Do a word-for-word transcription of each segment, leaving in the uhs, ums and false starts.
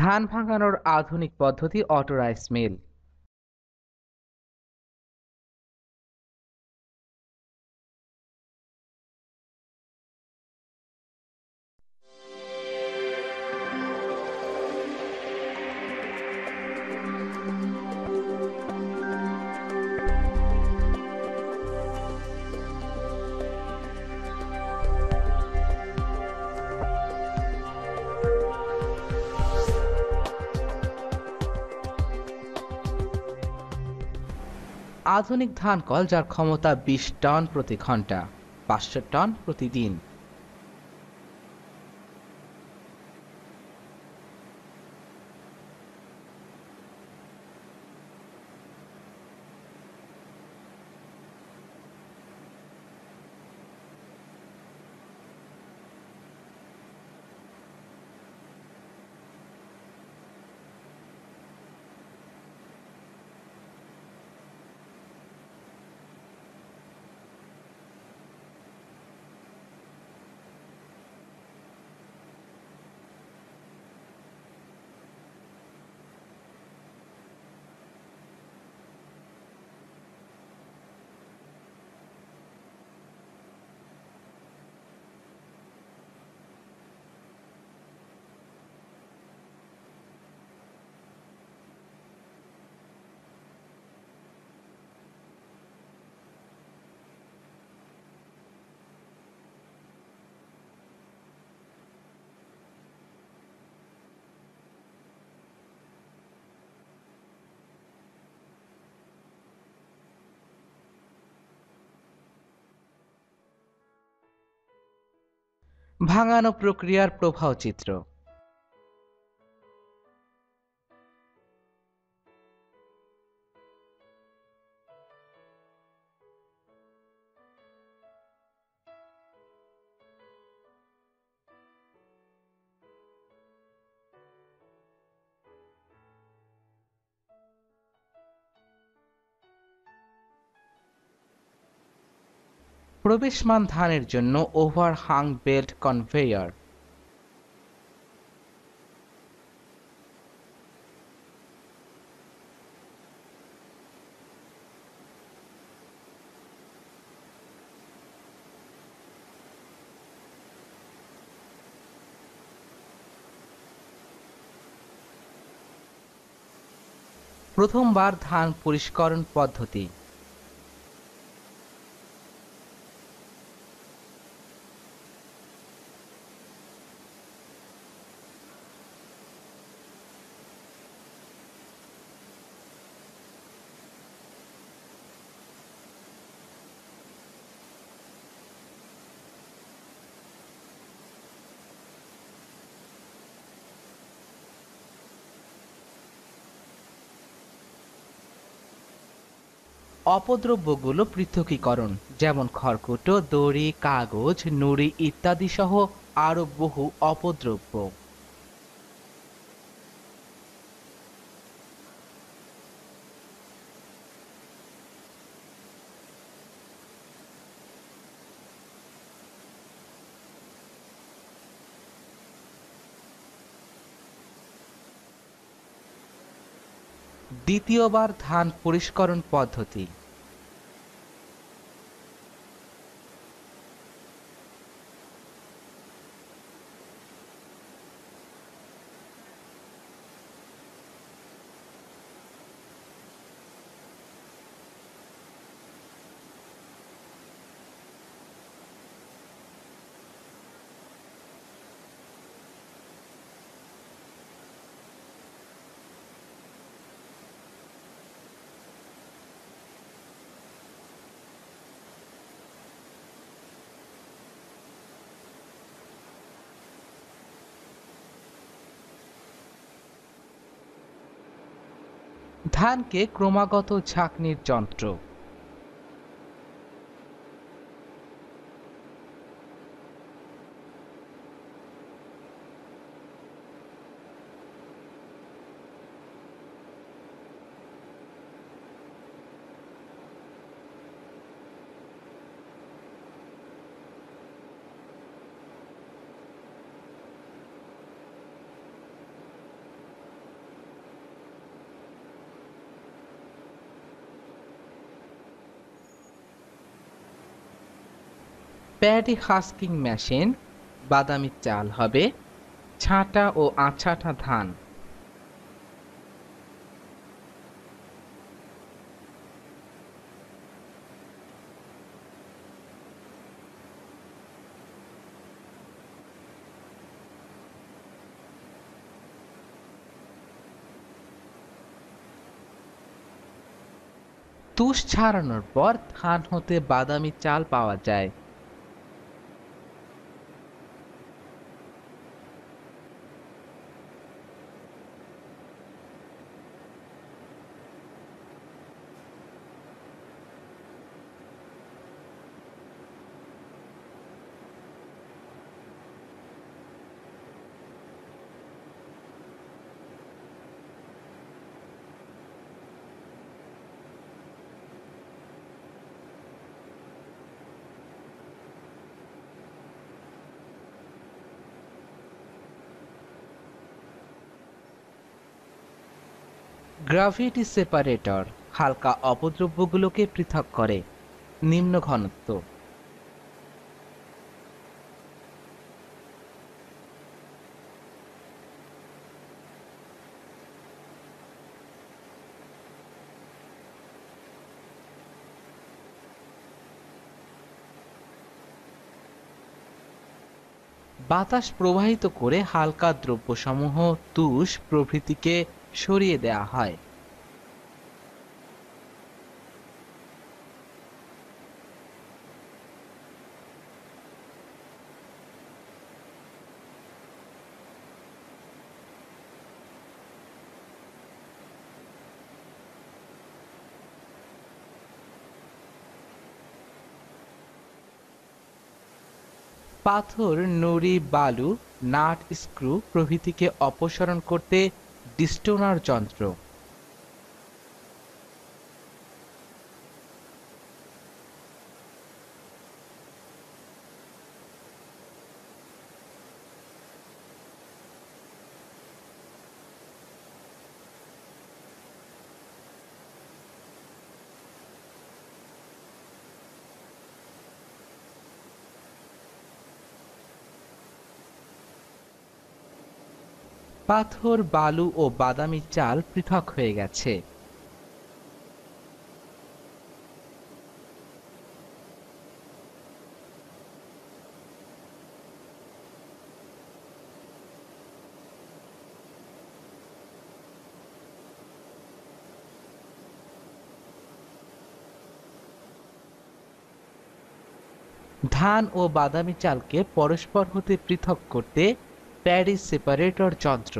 ধান ভাঙানোর আধুনিক পদ্ধতি অটোরাইস মিল। আধুনিক ধান কল যার ক্ষমতা বিশ টন প্রতি ঘন্টা, পাঁচশো টন প্রতিদিন। ভাঙানো প্রক্রিয়ার প্রবাহ চিত্র। প্রবেশমান ধানের জন্য ওভারহাং বেল্ট কনভেয়ার। প্রথমবার ধান পরিষ্করণ পদ্ধতি। অপদ্রব্যগুলো পৃথকীকরণ, যেমন খড়কুটো, দড়ি, কাগজ, নুড়ি ইত্যাদি সহ আরো বহু অপদ্রব্য। দ্বিতীয়বার ধান পরিষ্করণ পদ্ধতি। ধানকে ক্রমাগত ঝাঁকনির যন্ত্র। প্যাডি হাস্কিং মেশিন, বাদামি চাল হবে, ছাঁটা ও আছাটা ধান। তুষ ছাড়ানোর পর ধান হতে বাদামি চাল পাওয়া যায়। গ্রাভিটি সেপারেটর হালকা অপদ্রব্যগুলোকে পৃথক করে। নিম্ন ঘনত্ব বাতাস প্রবাহিত করে হালকা দ্রব্যসমূহ তুষ প্রভৃতিকে সরিয়ে দেয়া হয়। পাথর, নুড়ি, বালু, নাট, স্ক্রু প্রভৃতিকে অপসারণ করতে ডিস্টোনার যন্ত্র। পাথর, বালু ও বাদামি চাল পৃথক হয়ে গেছে। ধান ও বাদামি চালকে পরস্পর হতে পৃথক করতে প্যাডি সেপারেটর যন্ত্র।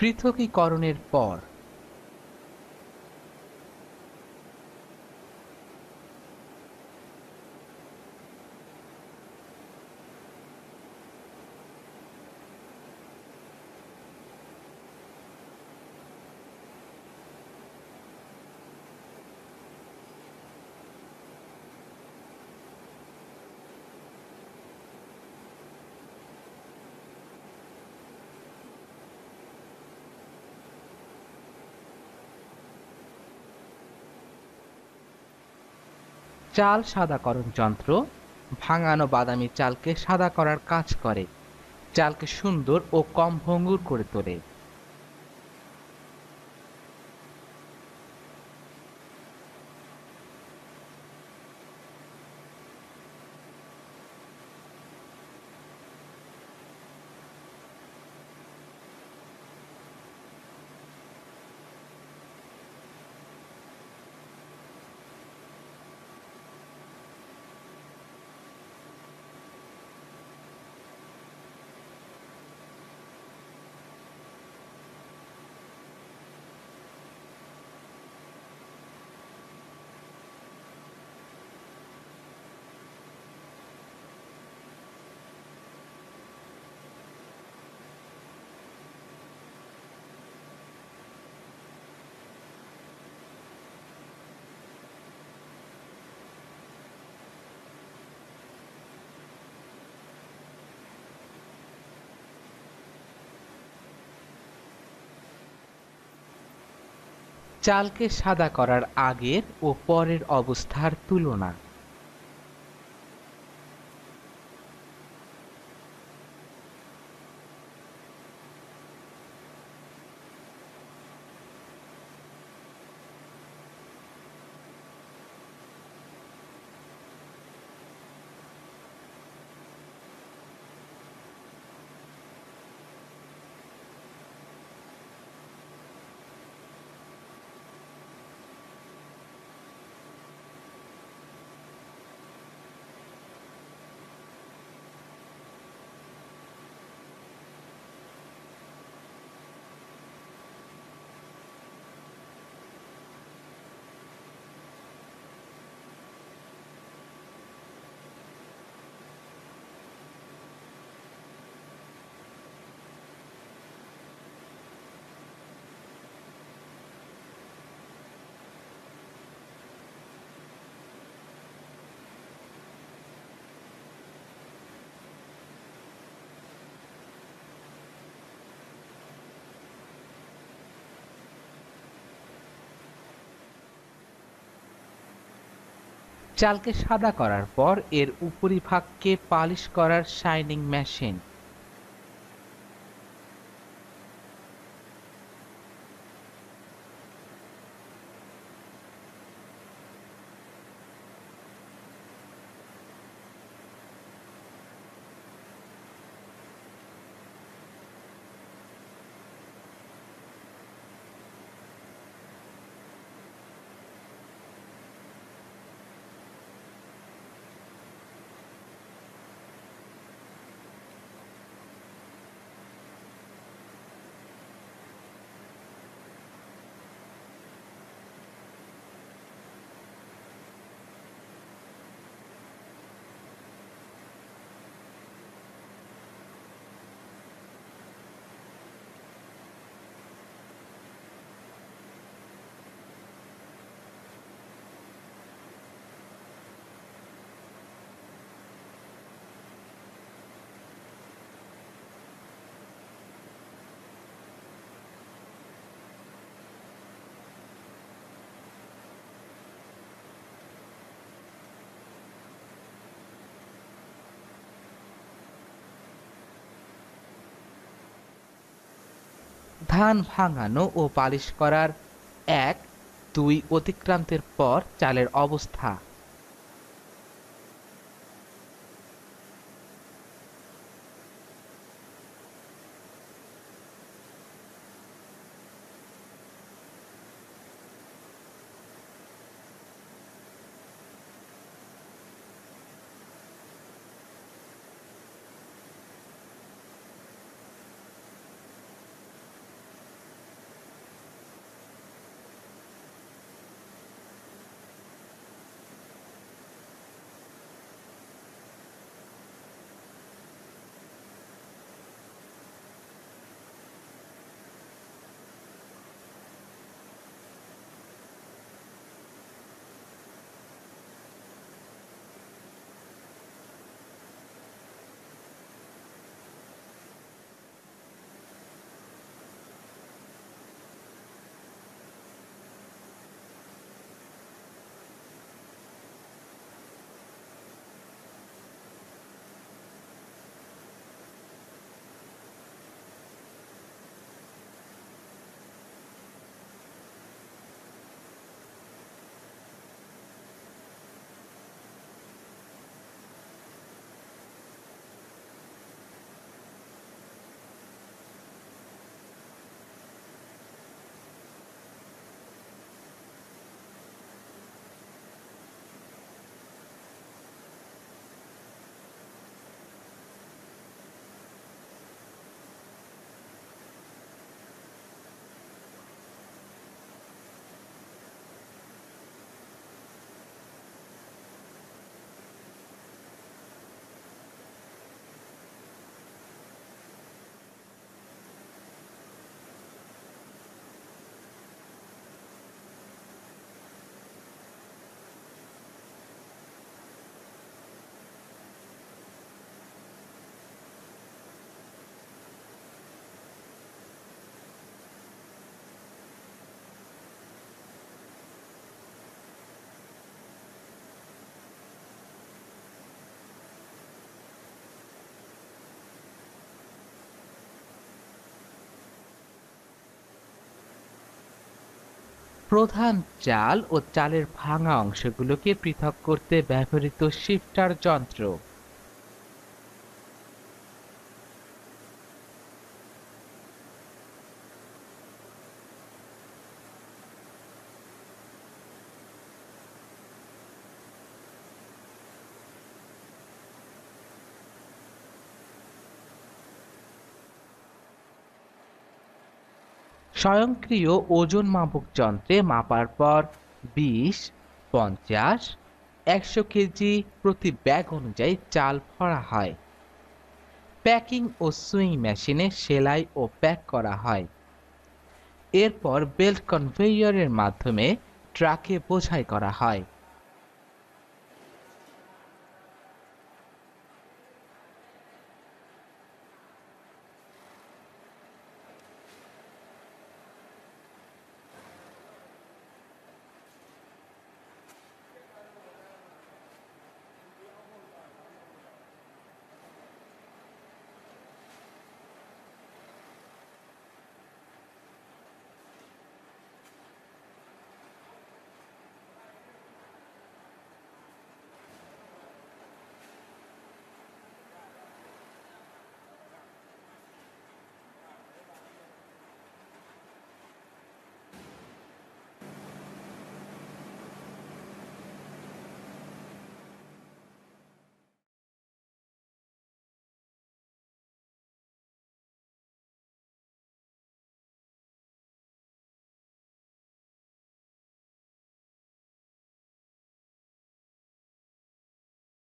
পৃথকীকরণের পর চাল সাদাকরণ যন্ত্র ভাঙানো বাদামি চালকে সাদা করার কাজ করে। চালকে সুন্দর ও কম ভঙ্গুর করে তোলে। চালকে সাদা করার আগের ও পরের অবস্থার তুলনা। চালকে সাদা করার পর এর উপরিভাগকে পালিশ করার শাইনিং মেশিন। ধান ভাঙানো ও পালিশ করার এক দুই অতিক্রান্তের পর চালের অবস্থা। প্রধান চাল ও চালের ভাঙা অংশগুলোকে পৃথক করতে ব্যবহৃত শিফটার যন্ত্র। স্বয়ংক্রিয় ওজন মাপক যন্ত্রে মাপার পর বিশ, পঞ্চাশ, একশো কেজি প্রতি ব্যাগ অনুযায়ী চাল ভরা হয়। প্যাকিং ও সুইং মেশিনে সেলাই ও প্যাক করা হয়। এরপর বেল্ট কনভেয়রের মাধ্যমে ট্রাকে বোঝাই করা হয়।